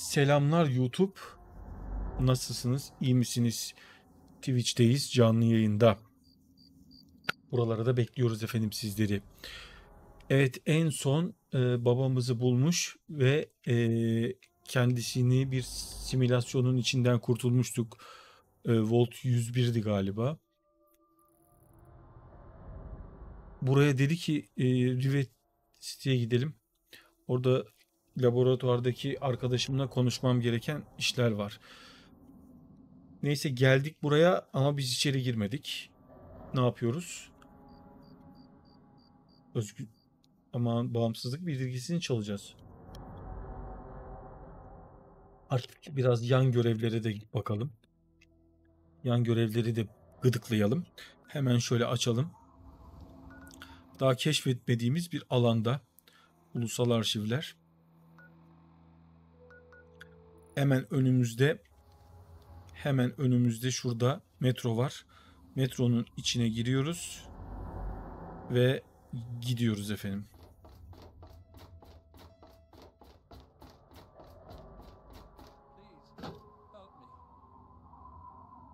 Selamlar YouTube. Nasılsınız? İyi misiniz? Twitch'teyiz, canlı yayında. Buralara da bekliyoruz efendim sizleri. Evet, en son babamızı bulmuş ve kendisini bir simülasyonun içinden kurtulmuştuk. Volt 101'di galiba. Buraya dedi ki Rivet City'ye gidelim. Orada laboratuvardaki arkadaşımla konuşmam gereken işler var. Neyse geldik buraya ama biz içeri girmedik. Ne yapıyoruz? Özgür... Aman bağımsızlık bildirgesini çalacağız. Artık biraz yan görevlere de bakalım. Yan görevleri de gıdıklayalım. Hemen şöyle açalım. Daha keşfetmediğimiz bir alanda. Ulusal arşivler. Hemen önümüzde şurada metro var. Metronun içine giriyoruz ve gidiyoruz efendim.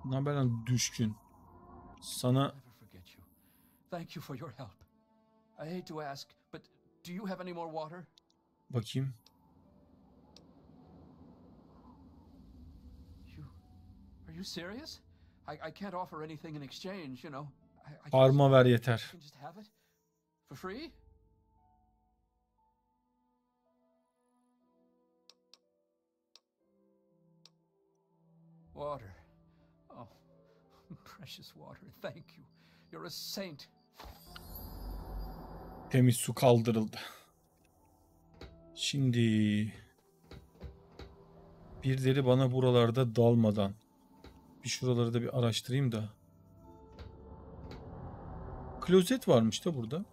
Ne haber lan düşkün? Sana bakayım. You serious? I can't offer anything in exchange, you know. Arma ver yeter. Just have it for free? Water. Oh, precious water. Thank you. You're a saint. Temiz su kaldırıldı. Şimdi birileri bana buralarda dalmadan şuraları da bir araştırayım da. Klozet varmış da burada.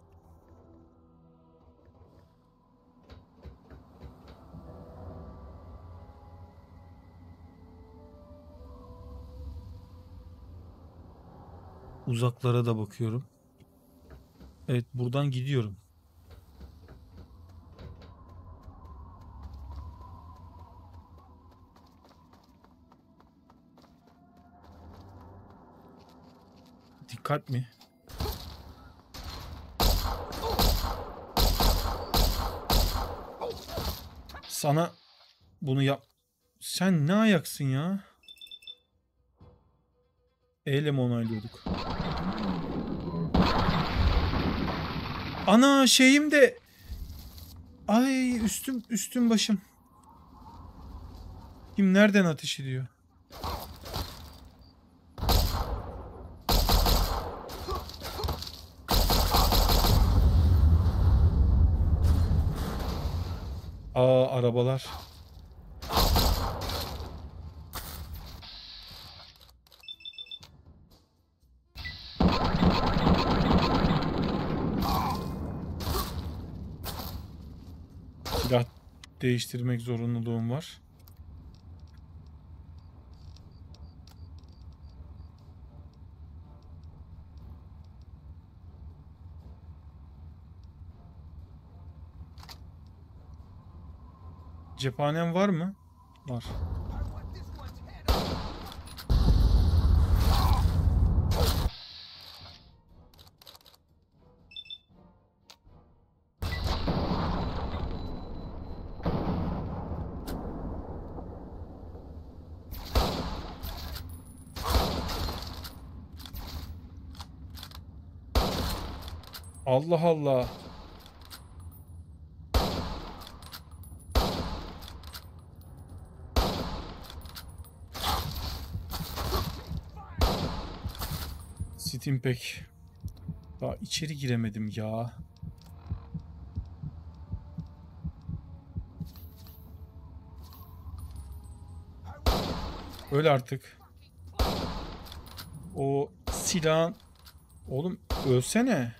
Uzaklara da bakıyorum. Evet, buradan gidiyorum. Dikkat mi? Sana bunu yap. Sen ne ayaksın ya? Eyle mi onaylıyorduk? Ana şeyim de. Ay üstüm başım. Kim nereden ateş ediyor? Aa, arabalar. Silah değiştirmek zorunluluğum var. Cephanem var mı? Var. Allah Allah. Timpek. Daha içeri giremedim ya. Öl artık. O silahın... Oğlum ölsene.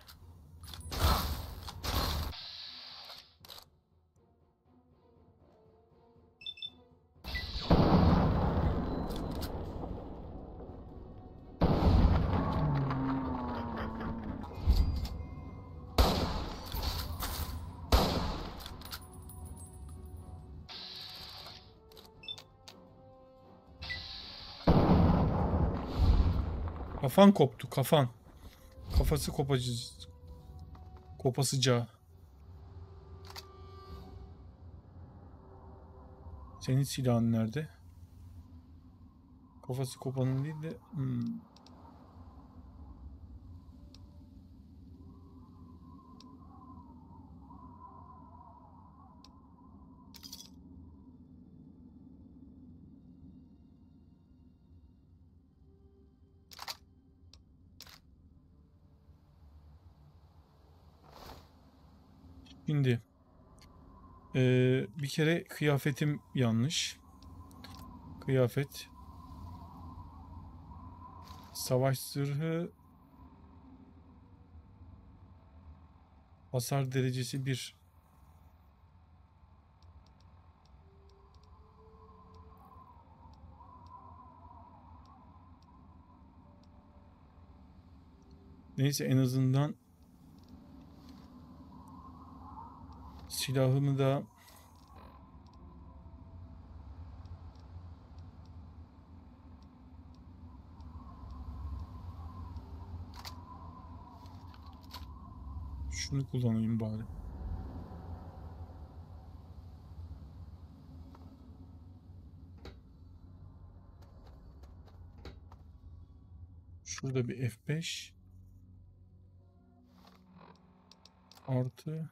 Kafan koptu, kafan. Kafası kopacağız. Kopasıca. Senin silahın nerede? Kafası kopanın değil de... Şimdi bir kere kıyafetim yanlış. Kıyafet. Savaş zırhı. Hasar derecesi 1. Neyse, en azından silahımı da şunu kullanayım bari. Şurada bir F5 artı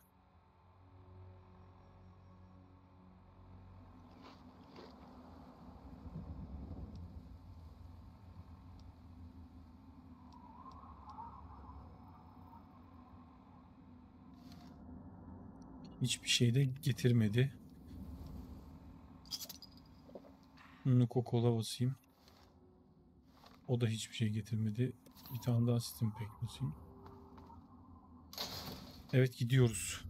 hiçbir şey de getirmedi. Nukokola basayım. O da hiçbir şey getirmedi. Bir tane daha sistem pek basayım. Evet, gidiyoruz.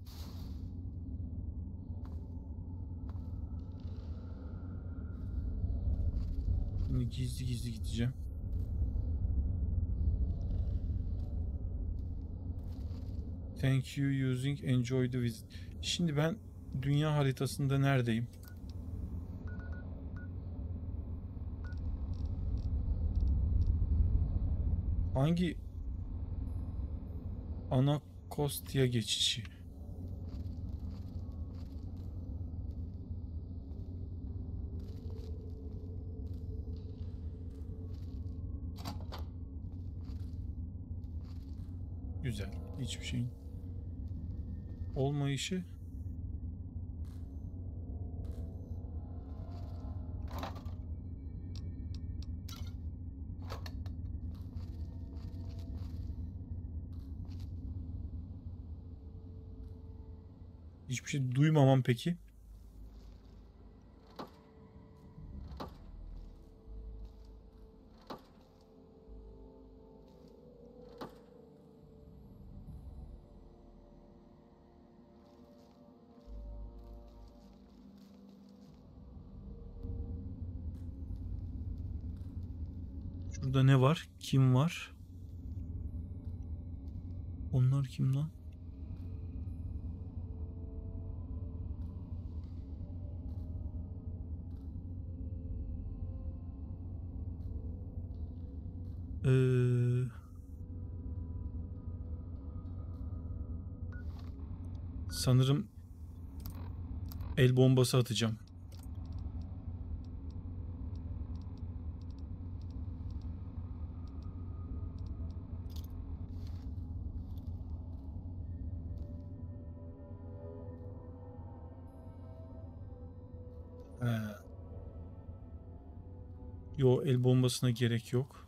Şimdi gizli gizli gideceğim. Thank you using enjoy the visit. Şimdi ben dünya haritasında neredeyim? Hangi Anakostia geçişi? Güzel. Hiçbir şeyin olmayışı. Hiçbir şey duymamam peki. Şurada ne var? Kim var? Onlar kim lan? Sanırım el bombası atacağım. Yo, el bombasına gerek yok.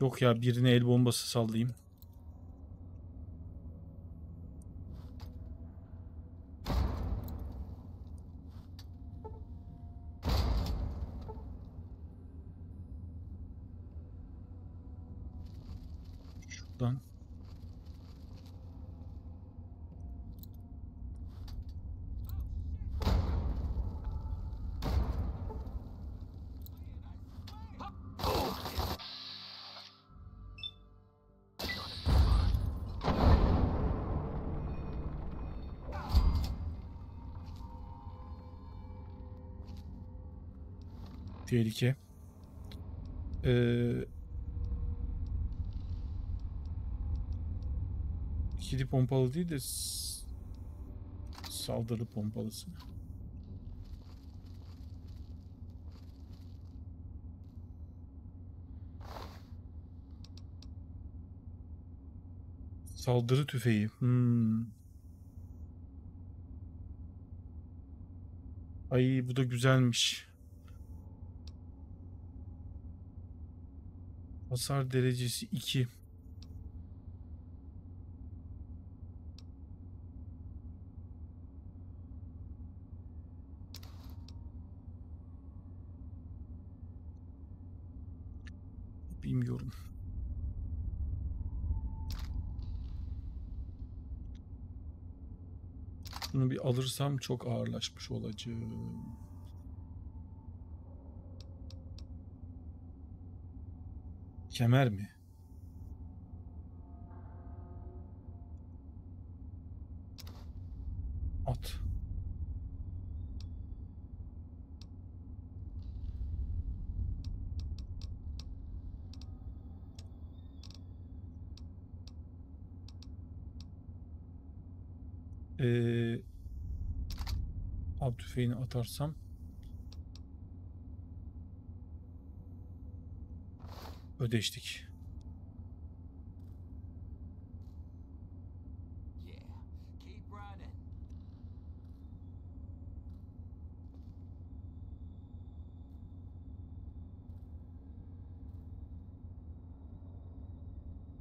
Yok ya, birine el bombası sallayayım. Şuradan. Tehlike. İkili pompalı değil de saldırı pompalısı. Saldırı tüfeği. Ay bu da güzelmiş. Hasar derecesi 2. Bilmiyorum. Bunu bir alırsam çok ağırlaşmış olacağım. Kemer mi? At. Ab tüfeğini atarsam ödeştik.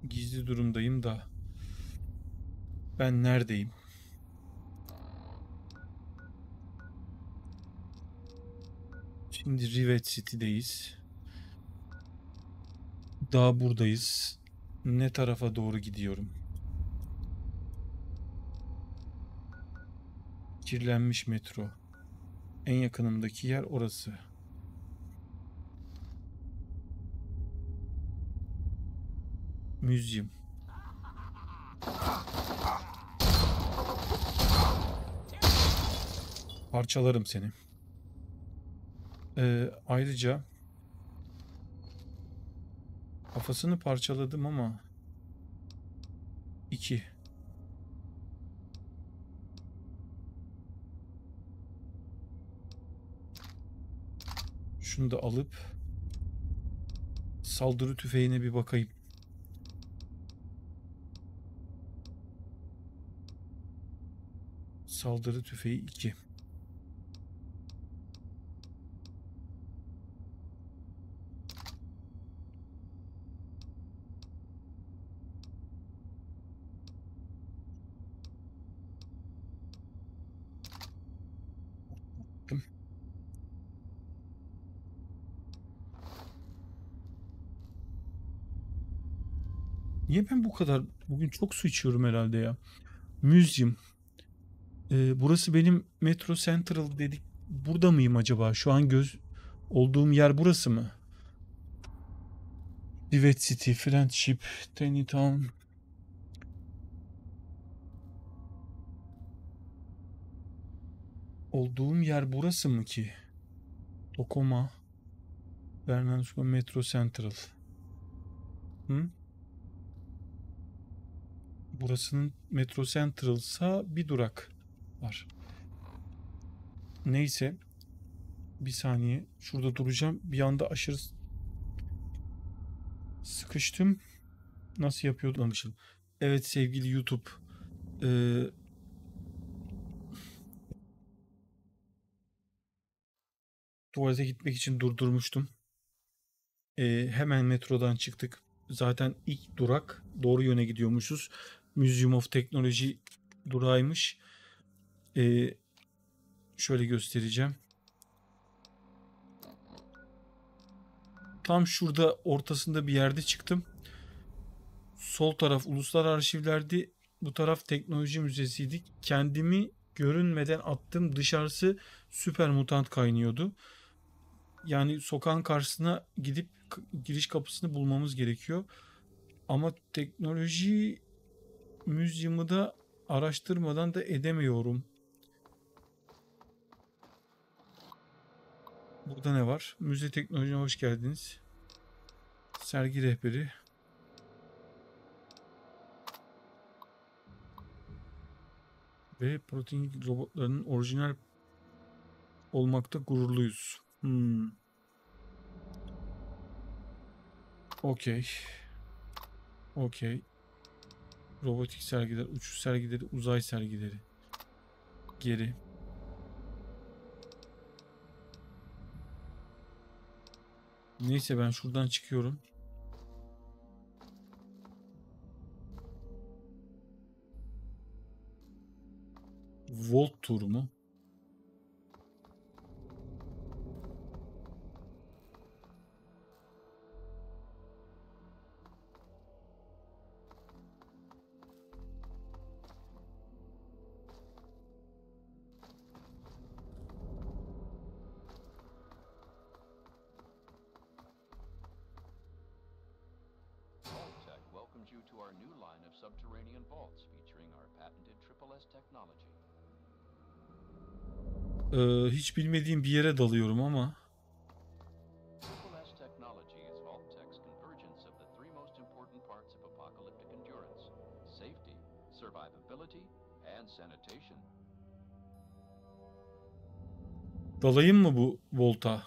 Gizli durumdayım da ben neredeyim? Şimdi Rivet City'deyiz. Daha buradayız. Ne tarafa doğru gidiyorum? Kirlenmiş metro. En yakınımdaki yer orası. Müzeyim. Parçalarım seni. Ayrıca kafasını parçaladım ama 2. Şunu da alıp saldırı tüfeğine bir bakayım. Saldırı tüfeği 2. Niye ben bu kadar bugün çok su içiyorum herhalde ya. Museum. Burası benim Metro Central dedik. Burada mıyım acaba? Şu an göz olduğum yer burası mı? Rivet City, Friendship, Tiny Town. Olduğum yer burası mı ki? Tokoma. Bernardesco Metro Central. Hı? Burasının Metro Central'sa bir durak var. Neyse. Bir saniye. Şurada duracağım. Bir anda aşırı sıkıştım. Nasıl yapıyordum? Evet sevgili YouTube. Tuvalete gitmek için durdurmuştum. Hemen metrodan çıktık. Zaten ilk durak doğru yöne gidiyormuşuz. Museum of Technology durağıymış. Şöyle göstereceğim. Tam şurada ortasında bir yerde çıktım. Sol taraf Uluslararası Arşivler'di. Bu taraf Teknoloji Müzesi'ydi. Kendimi görünmeden attım. Dışarısı süper mutant kaynıyordu. Yani sokağın karşısına gidip giriş kapısını bulmamız gerekiyor. Ama teknoloji müzeyimi da araştırmadan da edemiyorum. Burada ne var? Müze teknolojiye hoş geldiniz. Sergi rehberi. Ve protein robotlarının orijinal olmakta gururluyuz. Okey. Okey. Robotik sergiler, uçuş sergileri, uzay sergileri. Geri. Neyse ben şuradan çıkıyorum. Volt turu mu? Hiç bilmediğim bir yere dalıyorum ama dalayım mı bu volta?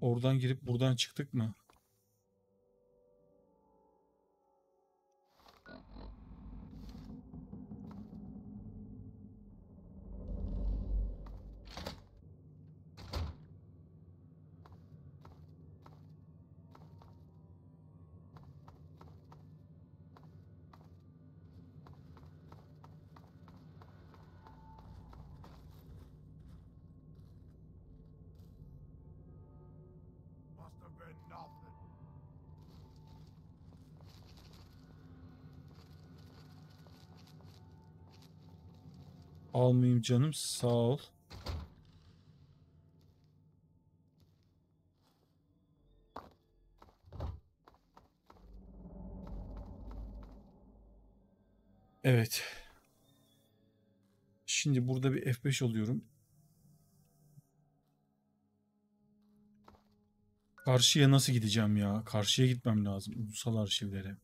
Oradan girip buradan çıktık mı? Almayayım canım, sağ ol. Evet. Şimdi burada bir F5 alıyorum. Karşıya nasıl gideceğim ya? Karşıya gitmem lazım. Ulusal arşivlere.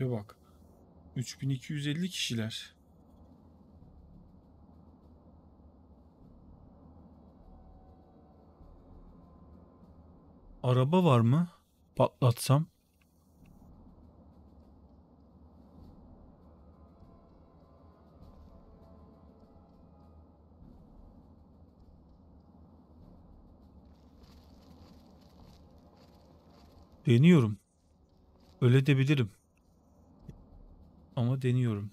Ve bak. 3250 kişiler. Araba var mı? Patlatsam. Deniyorum. Öyle de bilirim. Ama deniyorum.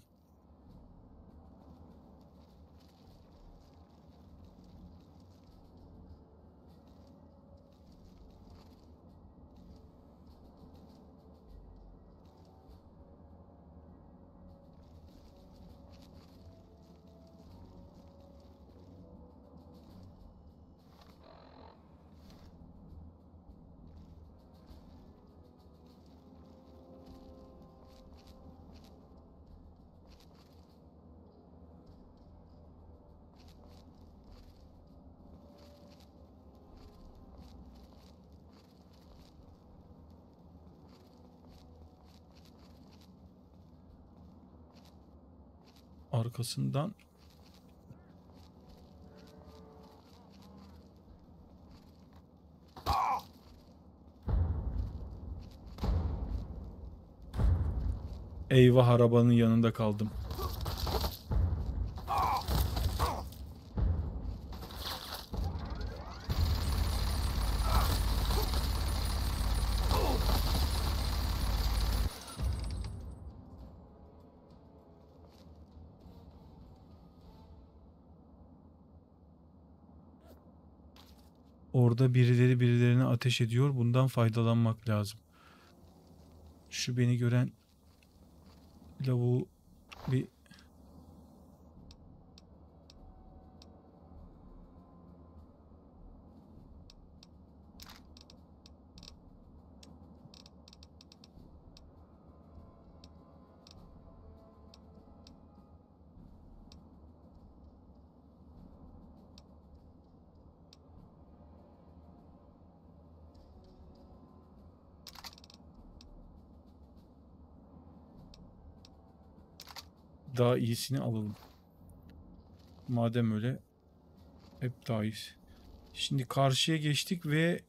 arkasından eyvah, arabanın yanında kaldım. Orada birileri birilerine ateş ediyor. Bundan faydalanmak lazım. Şu beni gören lavuğu bir daha iyisini alalım. Madem öyle hep daha iyisi. Şimdi karşıya geçtik ve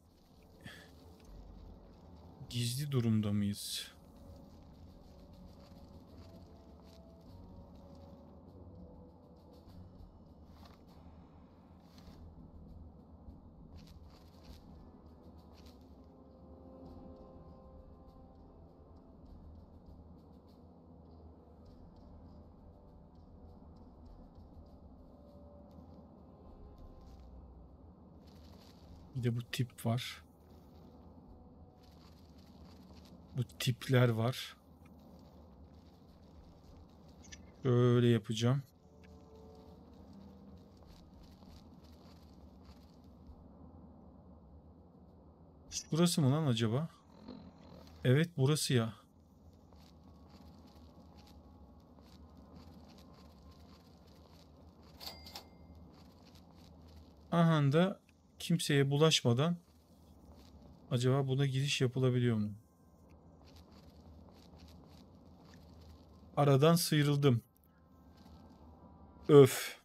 gizli durumda mıyız? Bir de bu tip var. Bu tipler var. Şöyle yapacağım. Burası mı lan acaba? Evet, burası ya. Aha da kimseye bulaşmadan acaba buna giriş yapılabiliyor mu? Aradan sıyrıldım. Öf.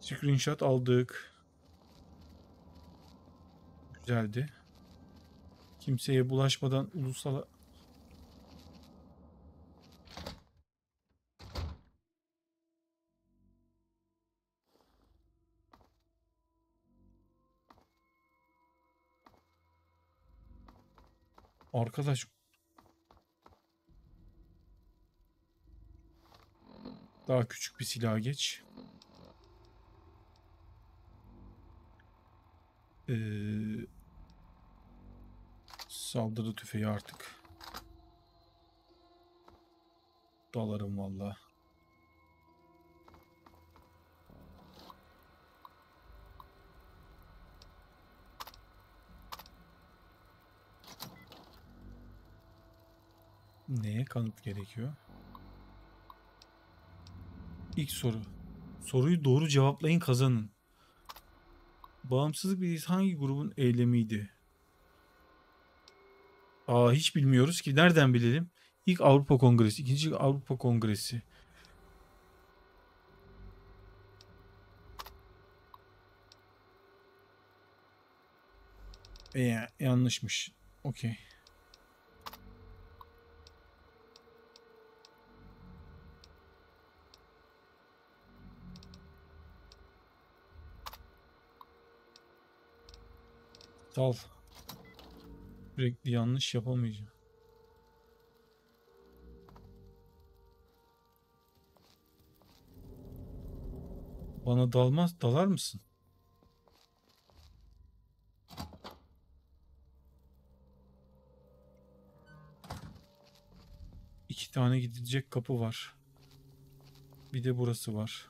Screenshot aldık. Güzeldi. Kimseye bulaşmadan ulusal... Arkadaş, daha küçük bir silah geç. Saldırı tüfeği artık. Dalarım vallahi. Neye kanıt gerekiyor? İlk soru. Soruyu doğru cevaplayın, kazanın. Bağımsızlık bilgisi hangi grubun eylemiydi? Aa, hiç bilmiyoruz ki. Nereden bilelim? İlk Avrupa Kongresi, ikinci Avrupa Kongresi. Yanlışmış. Okey. Al. Sürekli yanlış yapamayacağım. Bana dalmaz, dalar mısın? İki tane gidilecek kapı var. Bir de burası var.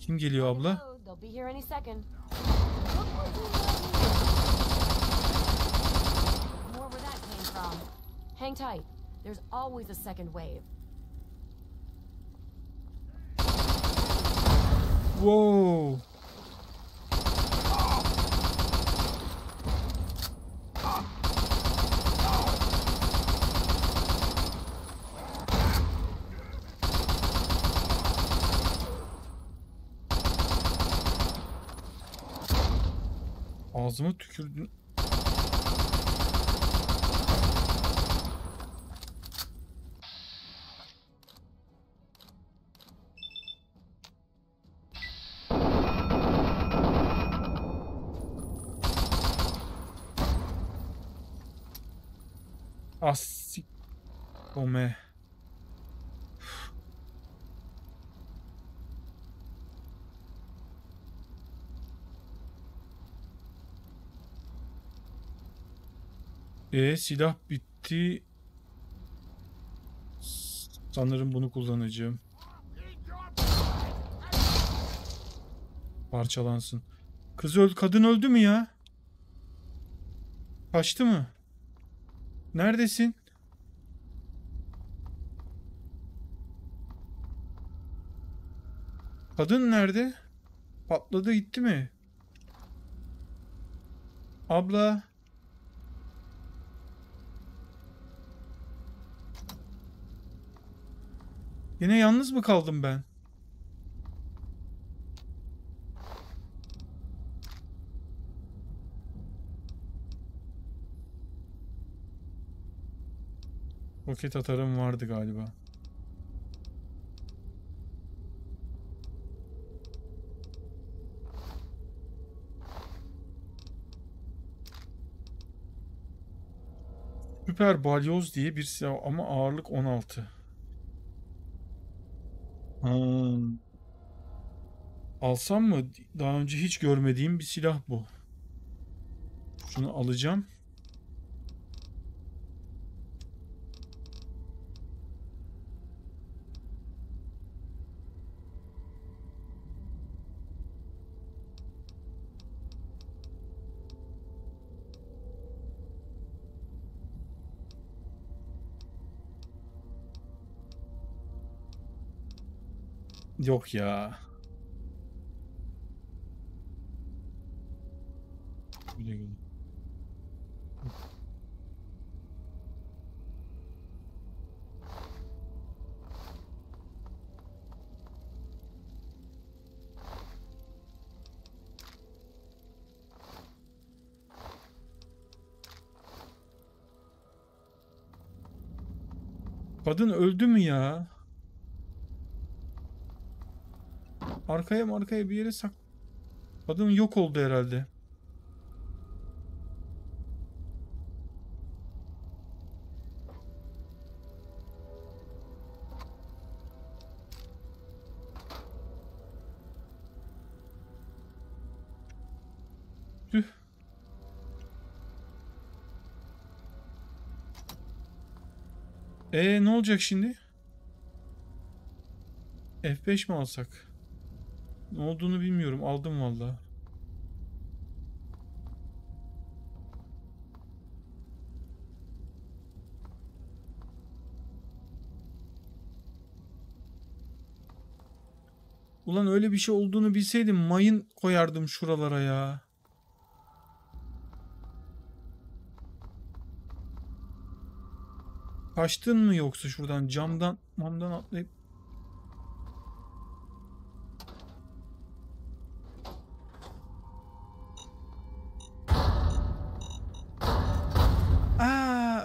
Kim geliyor abla? There's always a second wave. Whoa. Ağzıma tükürdün. Asik Ome. Silah bitti. Sanırım bunu kullanacağım. Parçalansın. Kız öldü, kadın öldü mü ya? Kaçtı mı? Neredesin? Kadın nerede? Patladı gitti mi? Abla. Yine yalnız mı kaldım ben? Roket atarım vardı galiba. Süper balyoz diye bir silah ama ağırlık 16. Alsam mı? Daha önce hiç görmediğim bir silah bu. Şunu alacağım. Yok ya. Kadın öldü mü ya? Arkaya bir yere sak. Kadın yok oldu herhalde. Tüh. Ne olacak şimdi? F5 mi alsak? Ne olduğunu bilmiyorum. Aldım vallahi. Ulan öyle bir şey olduğunu bilseydim mayın koyardım şuralara ya. Kaçtın mı yoksa şuradan camdan atlayıp?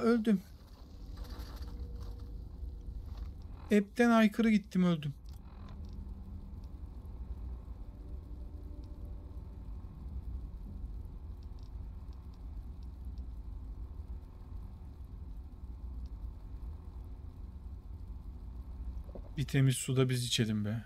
Öldüm. Epten aykırı gittim, öldüm. Bir temiz suda biz içelim be.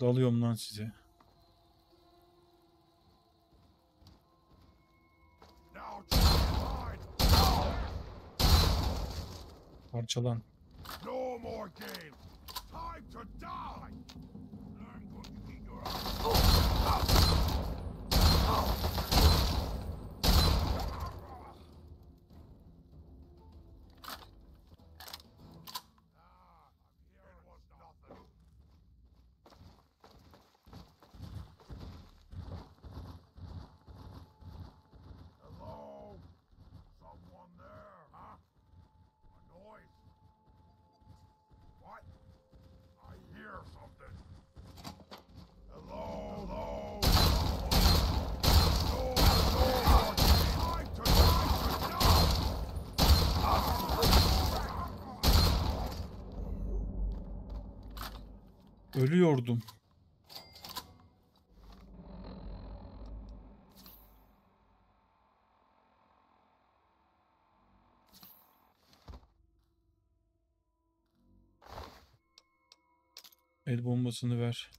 Dalıyorum lan size. Parçalan. Ölüyordum. El bombasını ver.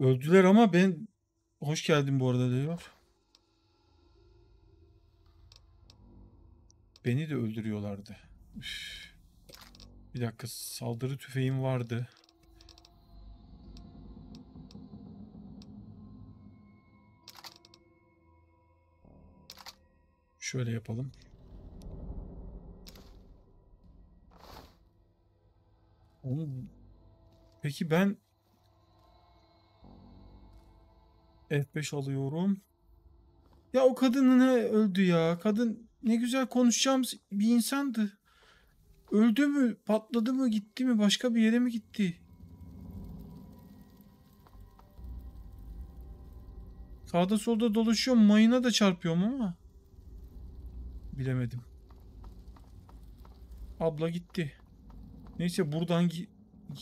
Öldüler ama ben... Hoş geldin bu arada diyor. Beni de öldürüyorlardı. Üff. Bir dakika, saldırı tüfeğim vardı. Şöyle yapalım. Peki ben F5 alıyorum. Ya o kadın ne öldü ya? Kadın ne güzel konuşacağımız bir insandı. Öldü mü? Patladı mı? Gitti mi? Başka bir yere mi gitti? Sağda solda dolaşıyor. Mayına da çarpıyorum ama. Bilemedim. Abla gitti. Neyse buradan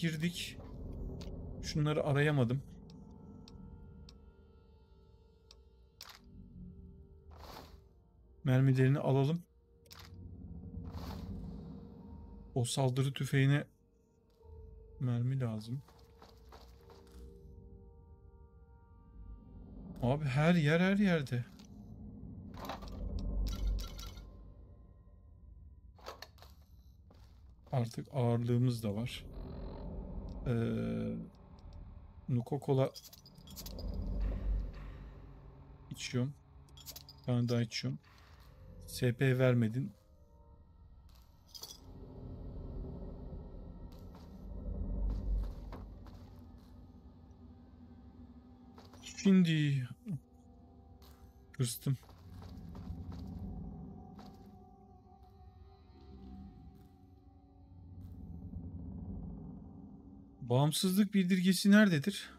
girdik. Şunları arayamadım. Mermilerini alalım. O saldırı tüfeğine mermi lazım. Abi her yer her yerde. Artık ağırlığımız da var. Nukokola içiyorum. Bir tane daha içiyorum. SP vermedin. Şimdi kırstım. Bağımsızlık bildirgesi nerededir?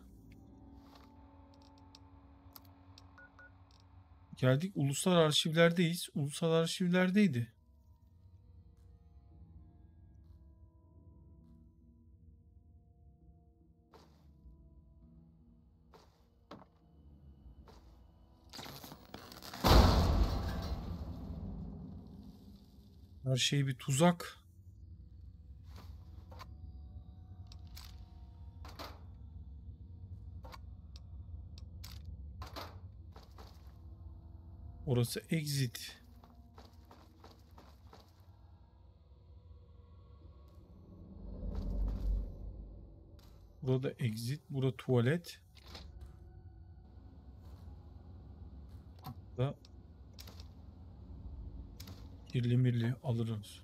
Geldik, uluslararası arşivlerdeyiz. Uluslararası arşivlerdeydi. Her şey bir tuzak. Orası exit. Burada exit, burada tuvalet. Burada kirli mirli alırız.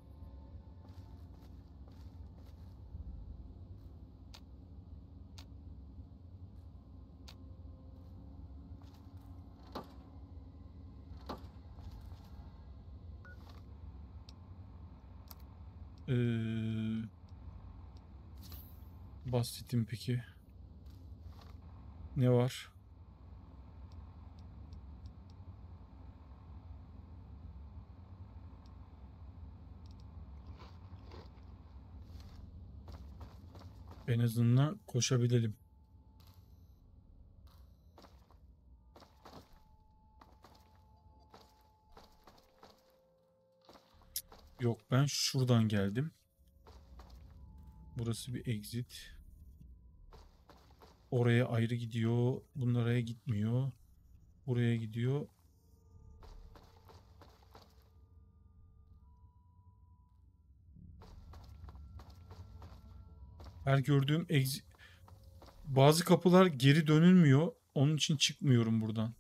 Bahsettim peki. Ne var? En azından koşabilelim. Yok, ben şuradan geldim. Burası bir exit. Oraya ayrı gidiyor. Bunlara gitmiyor. Buraya gidiyor. Her gördüğüm bazı kapılar geri dönülmüyor. Onun için çıkmıyorum buradan.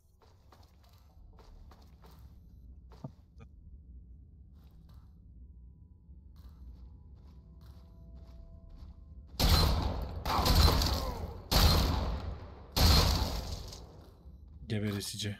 Geberesici.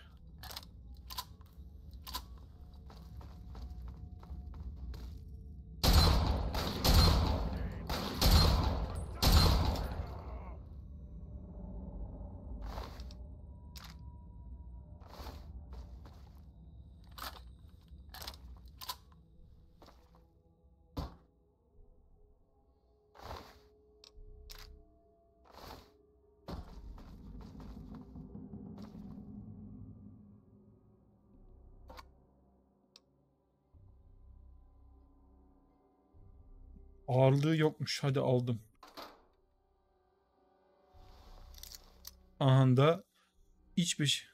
Ağırlığı yokmuş. Hadi aldım. Aha da iç beşi.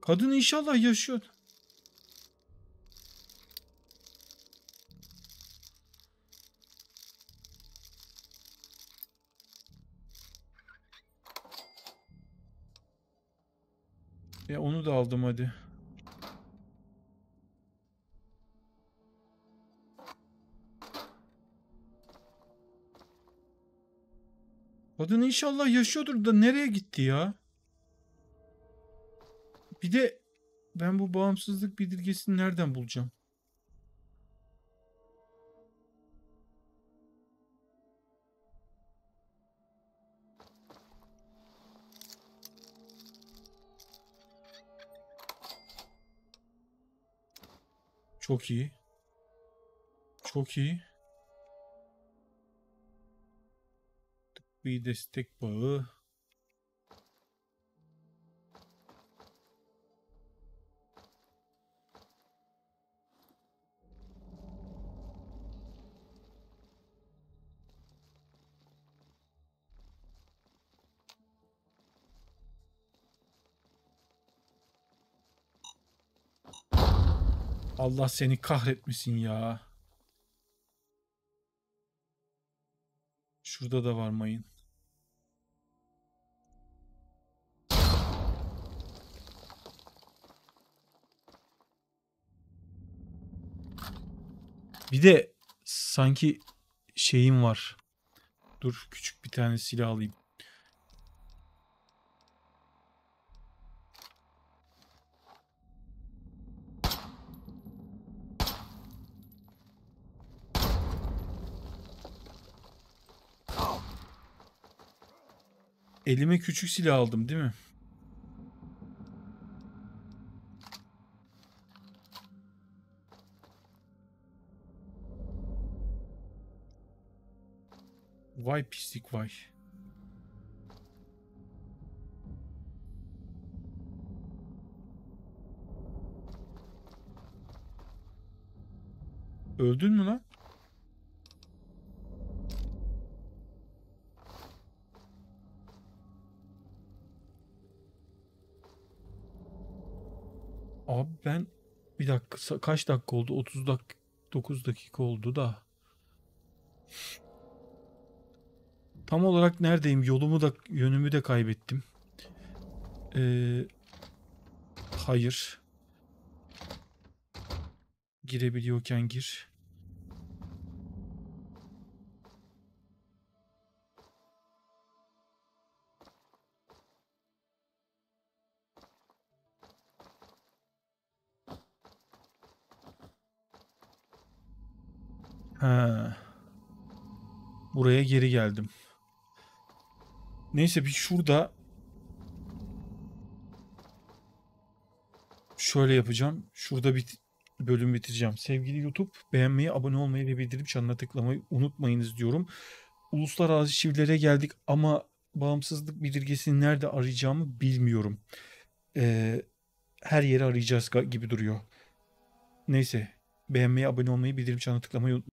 Kadın inşallah yaşıyor. Ya onu da aldım hadi. Kadın inşallah yaşıyordur da nereye gitti ya? Bir de ben bu bağımsızlık bildirgesini nereden bulacağım? Çok iyi. Çok iyi. Bir destek bağı. Allah seni kahretmesin ya. Şurada da var mayın. Bir de sanki şeyim var. Dur küçük bir tane silah alayım. Elime küçük silah aldım değil mi? Vay pislik vay. Öldün mü lan? Abi ben bir dakika kaç dakika oldu? 39 dakika oldu da. Tam olarak neredeyim? Yolumu da yönümü de kaybettim. Hayır. Girebiliyorken gir. Ha. Buraya geri geldim. Neyse bir şurada şöyle yapacağım. Şurada bir bölüm bitireceğim. Sevgili YouTube, beğenmeyi, abone olmayı ve bildirim çanına tıklamayı unutmayınız diyorum. Uluslararası arşivlere geldik ama bağımsızlık bildirgesini nerede arayacağımı bilmiyorum. Her yeri arayacağız gibi duruyor. Neyse, beğenmeyi, abone olmayı, bildirim çanına tıklamayı unutmayın.